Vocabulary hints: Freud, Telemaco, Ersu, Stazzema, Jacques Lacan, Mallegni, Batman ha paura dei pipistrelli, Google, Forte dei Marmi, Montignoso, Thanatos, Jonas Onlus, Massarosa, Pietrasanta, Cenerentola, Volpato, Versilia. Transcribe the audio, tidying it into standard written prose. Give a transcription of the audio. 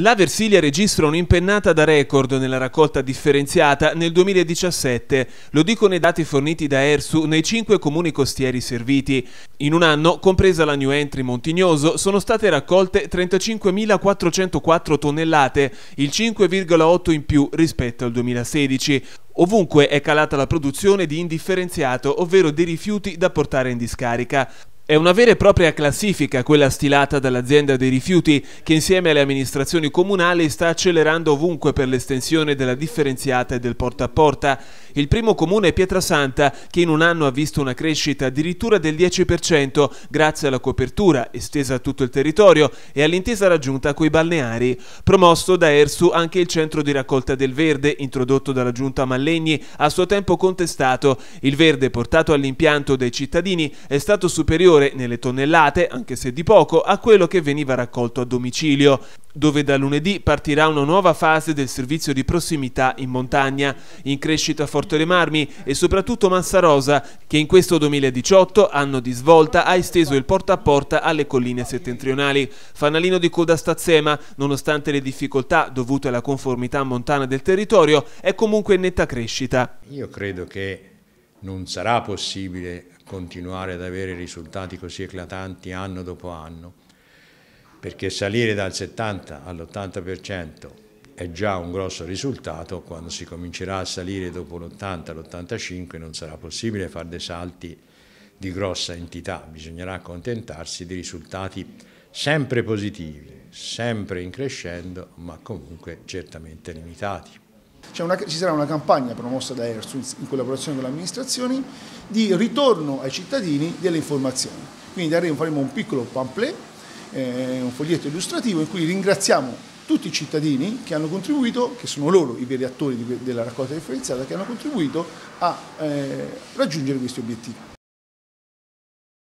La Versilia registra un'impennata da record nella raccolta differenziata nel 2017, lo dicono i dati forniti da Ersu nei 5 comuni costieri serviti. In un anno, compresa la new entry Montignoso, sono state raccolte 35.404 tonnellate, il 5,8 in più rispetto al 2016. Ovunque è calata la produzione di indifferenziato, ovvero dei rifiuti da portare in discarica. È una vera e propria classifica quella stilata dall'azienda dei rifiuti che insieme alle amministrazioni comunali sta accelerando ovunque per l'estensione della differenziata e del porta a porta. Il primo comune è Pietrasanta che in un anno ha visto una crescita addirittura del 10% grazie alla copertura estesa a tutto il territorio e all'intesa raggiunta coi balneari. Promosso da Ersu anche il centro di raccolta del verde introdotto dalla giunta Mallegni a suo tempo contestato. Il verde portato all'impianto dai cittadini è stato superiore nelle tonnellate, anche se di poco, a quello che veniva raccolto a domicilio, dove da lunedì partirà una nuova fase del servizio di prossimità in montagna, in crescita Forte dei Marmi e soprattutto Massarosa, che in questo 2018, anno di svolta, ha esteso il porta a porta alle colline settentrionali. Fanalino di coda Stazzema, nonostante le difficoltà dovute alla conformità montana del territorio, è comunque in netta crescita. Io credo che non sarà possibile continuare ad avere risultati così eclatanti anno dopo anno, perché salire dal 70 all'80% è già un grosso risultato. Quando si comincerà a salire dopo l'80, all'85 non sarà possibile fare dei salti di grossa entità, bisognerà accontentarsi di risultati sempre positivi, sempre in crescendo, ma comunque certamente limitati. Ci sarà una campagna promossa da Ersu in collaborazione con le amministrazioni di ritorno ai cittadini delle informazioni. Quindi faremo un piccolo pamphlet, un foglietto illustrativo in cui ringraziamo tutti i cittadini che hanno contribuito, che sono loro i veri attori della raccolta differenziata, che hanno contribuito a raggiungere questi obiettivi.